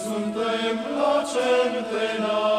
Suntem la cer de la